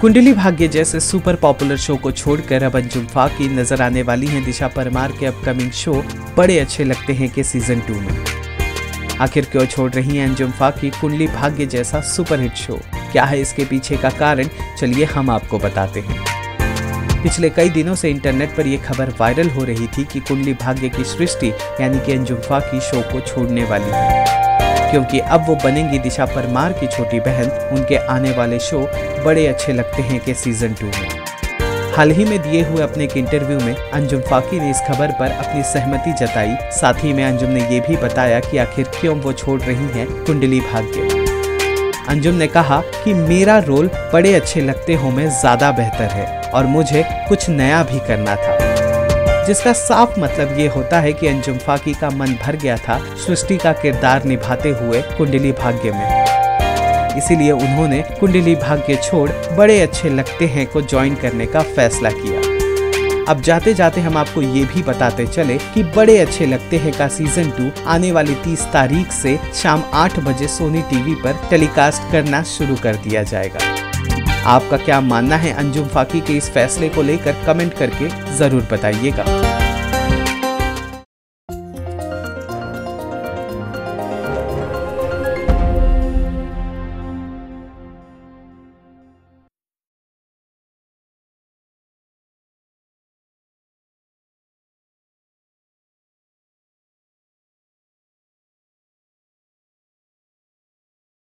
कुंडली भाग्य जैसे super popular show को छोड़कर अब अंजुम फाकी नजर आने वाली हैं दिशा परमार के अपकमिंग शो बड़े अच्छे लगते हैं के सीजन 2 में। आखिर क्यों छोड़ रही हैं अंजुम फाकी कुंडली भाग्य जैसा सुपरहिट शो? क्या है इसके पीछे का कारण? चलिए हम आपको बताते हैं। पिछले कई दिनों से इंटरनेट पर यह खबर वायरल हो रही थी कि कुंडली भाग्य की सृष्टि यानी कि अंजुम फाकी शो को छोड़ने वाली है, क्योंकि अब वो बनेंगी दिशा परमार की छोटी बहन उनके आने वाले शो बड़े अच्छे लगते हैं के सीजन 2 में। हाल ही में दिए हुए अपने एक इंटरव्यू में अंजुम फाकी ने इस खबर पर अपनी सहमति जताई। साथ ही में अंजुम ने ये भी बताया कि आखिर क्यों वो छोड़ रही हैं कुंडली भाग्य। अंजुम ने कहा कि मेरा रोल बड़े अच्छे लगते हो में ज़्यादा बेहतर है और मुझे कुछ नया भी करना था, जिसका साफ मतलब ये होता है कि अंजुम फाकी का मन भर गया था सृष्टि का किरदार निभाते हुए कुंडली भाग्य में। इसीलिए उन्होंने कुंडली भाग्य छोड़ बड़े अच्छे लगते हैं को ज्वाइन करने का फैसला किया। अब जाते जाते हम आपको ये भी बताते चले कि बड़े अच्छे लगते हैं का सीजन 2 आने वाली 30 तारीख से शाम 8 बजे सोनी टीवी पर टेलीकास्ट करना शुरू कर दिया जाएगा। आपका क्या मानना है अंजुम फाकी के इस फैसले को लेकर? कमेंट करके जरूर बताइएगा।